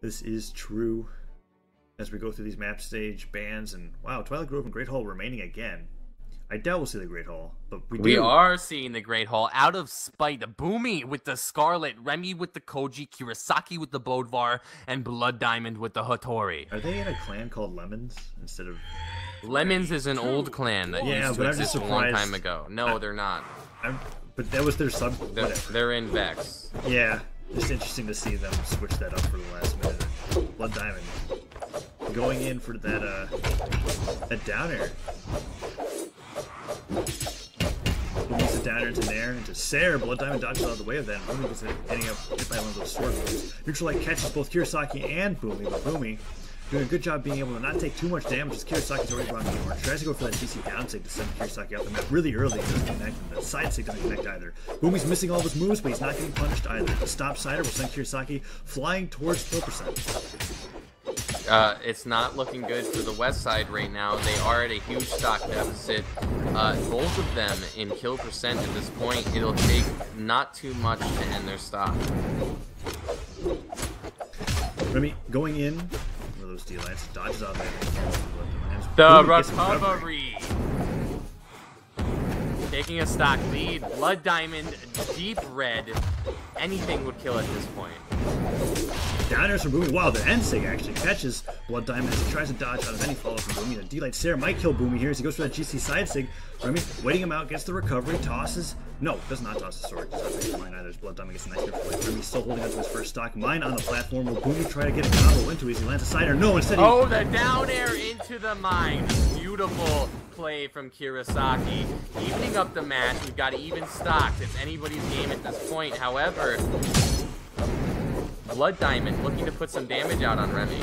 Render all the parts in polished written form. This is true. As we go through these map stage bans, and wow, Twilight Grove and Great Hall remaining again. I doubt we'll see the Great Hall, but we are seeing the Great Hall out of spite. Boomie with the Scarlet, Remy with the Koji, Kurosaki with the Bodvar, and Blood Diamond with the Hattori. Are they in a clan called Lemons instead of... Lemons is an old clan that used to exist a long time ago. No, they're not. But that was their sub... They're in Vex. Yeah, it's interesting to see them switch that up for the last minute. Blood Diamond going in for that, that down air. Release a downer into Nair, into Sarah. Blood Diamond dodges out of the way of that, and Boomie gets ending up hit by one of those sword moves. Neutral Light catches both Kurosaki and Boomie, but Boomie doing a good job being able to not take too much damage as Kurosaki's already brought in the orange. Tries to go for that DC down sig to send Kurosaki out the map really early. Doesn't connect, and the side sig doesn't connect either. Boomie's missing all of his moves, but he's not getting punished either. The stop sider will send Kurosaki flying towards 4%. It's not looking good for the West Side right now. They are at a huge stock deficit. Both of them in kill percent at this point. It'll take not too much to end their stock. Remy going in. One of those D-Lance dodges out there. The recovery. Taking a stock lead. Blood Diamond, deep red. Anything would kill at this point. Downers from Boomie. Wow, the Ensig actually catches Blood Diamond as he tries to dodge out of any follow from Boomie. The D-Light Sarah might kill Boomie here as he goes for that GC side sig. Remy waiting him out, gets the recovery, tosses. No, does not toss the sword. Does not make the mine either. Blood Diamond gets a nice hit for it. Remy still holding onto his first stock. Mine on the platform. Will Boomie try to get a combo into it as he lands a side air? No, instead he... Oh, the down air into the mine. Beautiful play from Kurosaki, evening up the match. We've got even stocks. It's anybody's game at this point. However, Blood Diamond looking to put some damage out on Remy.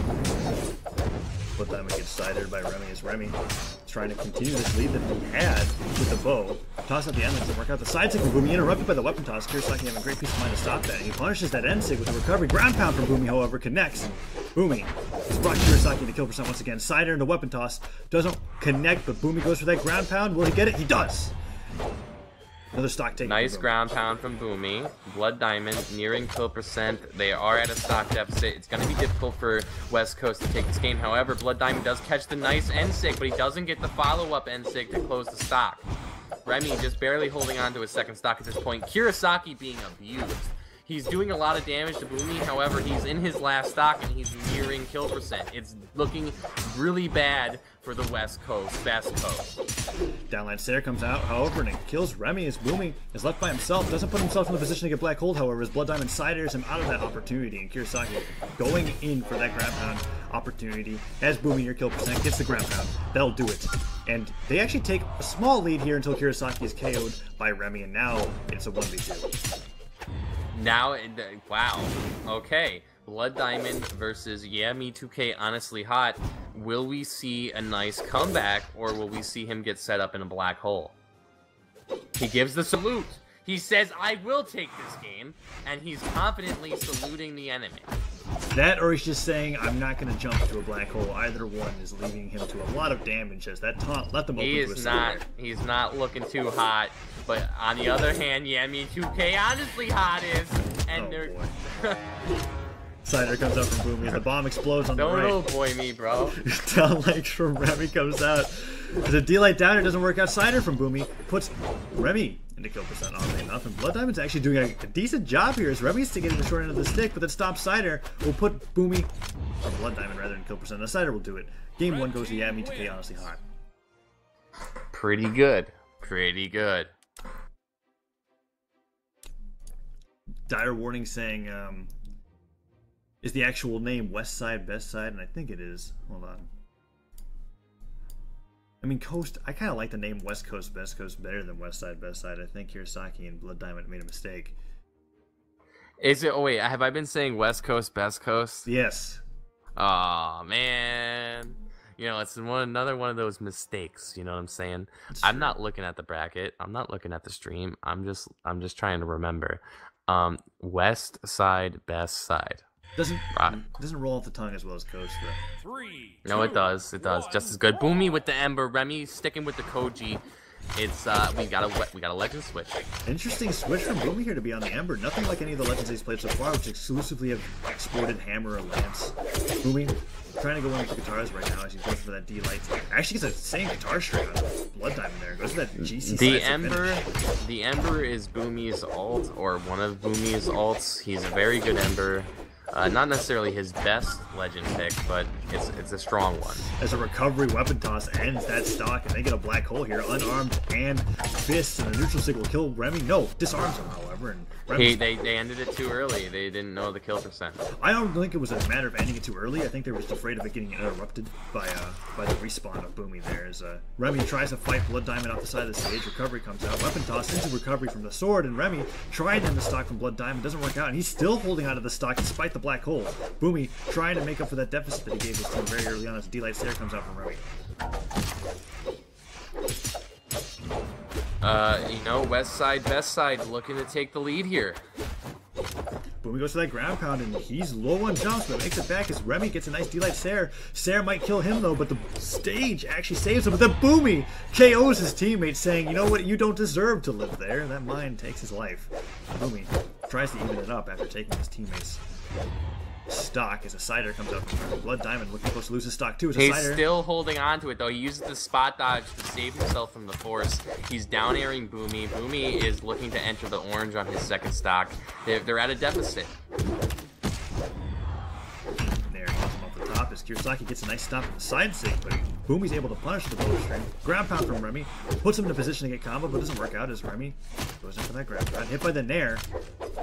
Blood Diamond gets sidered by Remy as Remy is trying to continue this lead that he had with the bow. Toss out the end doesn't work out. The side sig from Boomie interrupted by the weapon toss. Kurosaki having a great piece of mind to stop that. He punishes that end sig with a recovery. Ground pound from Boomie, however, connects. Boomie has brought Kurosaki to kill percent once again. Sider into weapon toss. Doesn't connect, but Boomie goes for that ground pound. Will he get it? He does! Another stock take. Nice ground pound from Boomie. Blood Diamond nearing kill percent. They are at a stock deficit. It's going to be difficult for West Coast to take this game. However, Blood Diamond does catch the nice end sig, but he doesn't get the follow-up end sig to close the stock. Remy just barely holding on to his second stock at this point. Kurosaki being abused. He's doing a lot of damage to Boomie. However, he's in his last stock and he's nearing kill percent. It's looking really bad for the West Coast, Best Coast. Downline Sarah comes out, however, and it kills Remy as Boomie is left by himself. Doesn't put himself in the position to get Black Hold, however, as Blood Diamond side airs him out of that opportunity. And Kurosaki going in for that ground pound opportunity as Boomie near kill percent gets the ground pound. They'll do it. And they actually take a small lead here until Kurosaki is KO'd by Remy, and now it's a 1v2. Now, wow. Okay. Blood Diamond versus YeahMe2KHonestlyHot. Will we see a nice comeback, or will we see him get set up in a black hole? He gives the salute. He says, I will take this game, and he's confidently saluting the enemy. That, or he's just saying, I'm not going to jump to a black hole. Either one is leaving him to a lot of damage as that taunt let them open to a score. He's not looking too hot, but on the other hand, YeahMe2KHonestlyHot is, and they're... Cider comes out from Boomie. The bomb explodes on the right. Don't boy me, bro. Downlight from Remy comes out. The D-Light downer doesn't work out. Cider from Boomie puts Remy into kill percent, oddly enough. And Blood Diamond's actually doing a decent job here as Remy's to get the short end of the stick, but that stop Cider will put Boomie, or Blood Diamond rather, than kill percent. The Cider will do it. Game one goes to YeahMe2KHonestlyHot. Pretty good. Pretty good. Dire warning saying, is the actual name West Side, Best Side? And I think it is. Hold on. I mean, Coast, I kind of like the name West Coast, Best Coast better than West Side, Best Side. I think Kurosaki and Blood Diamond made a mistake. Is it, oh wait, have I been saying West Coast, Best Coast? Yes. Aw, man. You know, it's another one of those mistakes, you know what I'm saying? I'm not looking at the bracket. I'm not looking at the stream. I'm just trying to remember. West Side, Best Side. Doesn't roll off the tongue as well as Coast, though. No, it does. It does. Just as good. Boomie with the Ember. Remy sticking with the Koji. It's we got a legend switch. Interesting switch from Boomie here to be on the Ember. Nothing like any of the legends he's played so far, which exclusively have exported hammer or lance. Boomie trying to go in with the guitars right now as he goes for that D light. Actually gets the same guitar string on Blood Diamond there. Goes for that GC. The Ember is Boomie's alt, or one of Boomie's alts. He's a very good Ember. Not necessarily his best legend pick, but it's a strong one. As a recovery weapon toss ends that stock, and they get a black hole here, unarmed and fists, and a neutral signal kill Remy. No, disarms him, however. And they ended it too early. They didn't know the kill percent. I don't think it was a matter of ending it too early. I think they were just afraid of it getting interrupted by the respawn of Boomie there. As Remy tries to fight Blood Diamond off the side of the stage, recovery comes out. Weapon toss into recovery from the sword, and Remy tried in the stock from Blood Diamond. Doesn't work out, and he's still holding onto the stock despite the black hole. Boomie trying to make up for that deficit that he gave his team very early on as D-Light Stare comes out from Remy. You know, West Side, Best Side looking to take the lead here. Boomie goes to that ground pound, and he's low on jumps, but makes it back as Remy gets a nice D-Light Stare. Stare might kill him, though, but the stage actually saves him. But then Boomie KOs his teammate, saying, you know what, you don't deserve to live there. And that mine takes his life. Boomie tries to even it up after taking his teammate's stock as a cider comes out from Blood Diamond, looking close to lose his stock too. As he's still holding on to it though. He uses the spot dodge to save himself from the force. He's down airing Boomie. Boomie is looking to enter the orange on his second stock. They're at a deficit. There he comes off the top as Kurosaki gets a nice stop on the side sink, but Boomie's able to punish the bow string. Ground pound from Remy puts him in a position to get combo, but doesn't work out as Remy goes in for that ground pound. Hit by the Nair.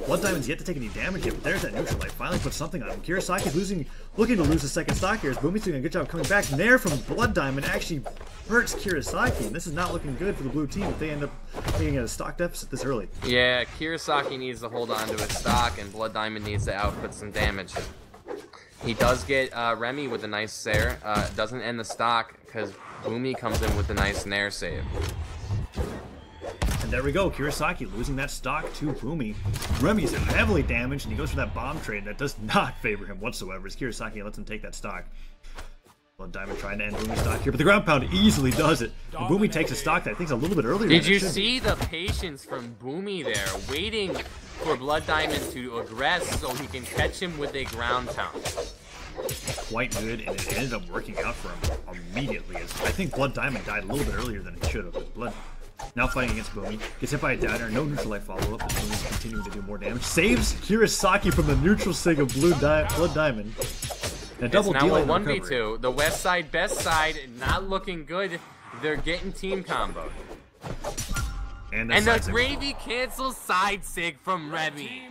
Blood Diamond's yet to take any damage yet, but there's that neutral light. Finally put something on him. Kurosaki's looking to lose his second stock here as Boomie's doing a good job coming back. Nair from Blood Diamond actually hurts Kurosaki, and this is not looking good for the blue team if they end up taking a stock deficit this early. Yeah, Kurosaki needs to hold on to his stock, and Blood Diamond needs to output some damage. He does get Remy with a nice Nair. Doesn't end the stock because Boomie comes in with a nice Nair save. And there we go, Kurosaki losing that stock to Boomie. Remy's heavily damaged, and he goes for that bomb trade that does not favor him whatsoever as Kurosaki lets him take that stock. Blood Diamond trying to end Boomie's stock here, but the ground pound easily does it. And Boomie takes a stock that I think is a little bit earlier. Did you see the patience from Boomie there, waiting for Blood Diamond to aggress so he can catch him with a ground pound? Quite good, and it ended up working out for him immediately. As I think Blood Diamond died a little bit earlier than he should have, but Blood now fighting against Boomie. Gets hit by a downer, no neutral light follow-up, and Boomie's continuing to do more damage. Saves Kurosaki from the neutral sig of Blood Diamond. A double deal in 1v2. The West Side, Best Side, not looking good. They're getting team combo. And the gravy cancels side sig from Remy.